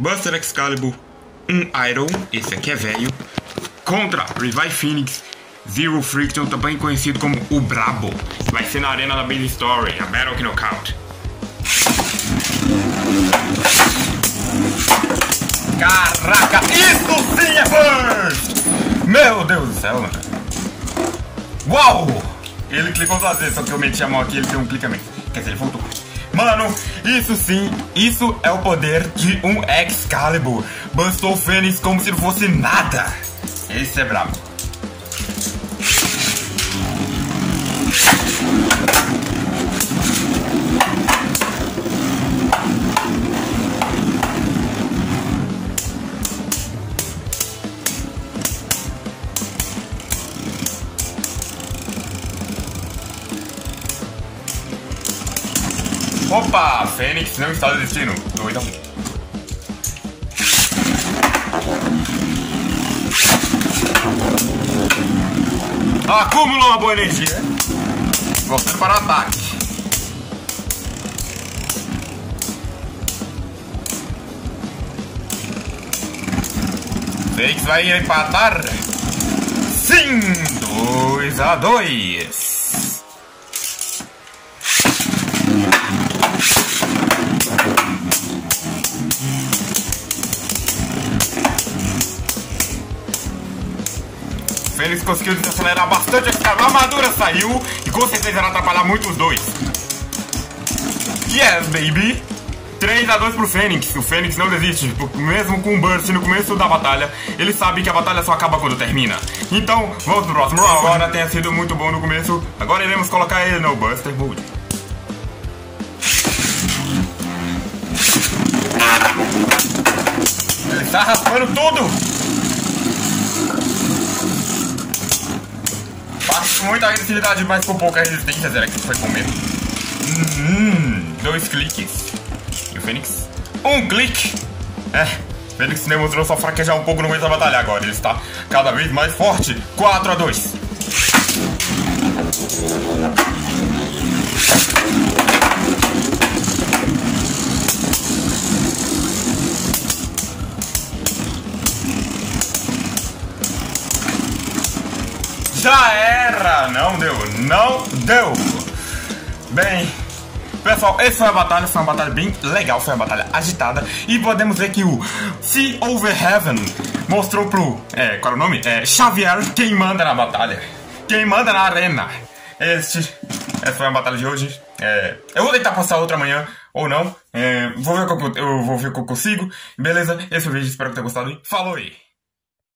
Buster Excalibur, Iron, esse aqui é velho, contra Revive Phoenix, Zero Friction, também conhecido como o Brabo. Vai ser na arena da Beast Story, a Battle Knockout. Caraca, isso sim é Burst! Meu Deus do céu, mano. Uau! Ele clicou duas vezes, só que eu meti a mão aqui, ele deu um clique a menos. Quer dizer, ele voltou. Mano, isso sim, isso é o poder de um Excalibur. Bustou o Fênix como se não fosse nada. Esse é brabo. Opa! Fênix não está desistindo. 2 a 1. Acumulou uma boa energia. Voltando para o ataque. Fênix vai empatar. Sim! 2 a 2. Fênix conseguiu desacelerar bastante, a armadura saiu e com certeza irá atrapalhar muito os dois. Yes, baby! 3 a 2 pro Fênix. O Fênix não desiste, mesmo com o Burst no começo da batalha, ele sabe que a batalha só acaba quando termina. Então, vamos pro próximo round. Agora tenha sido muito bom no começo, agora iremos colocar ele no Buster Mode. Ele está raspando tudo! Muita agressividade, mas com pouca resistência. Será que foi com medo? 2 cliques. E o Fênix? 1 clique. É, o Fênix demonstrou só fraquejar um pouco no meio da batalha. Agora ele está cada vez mais forte. 4 a 2. Já era! Não deu, não deu! Bem, pessoal, essa foi a batalha, bem legal, foi uma batalha agitada. E podemos ver que o Sea Over Heaven mostrou pro... qual é o nome? Xavier, quem manda na batalha. Quem manda na arena. Essa foi a batalha de hoje. Eu vou tentar postar outra amanhã, ou não. Vou ver o que eu consigo. Beleza? Esse foi o vídeo, espero que tenha gostado. Falou aí!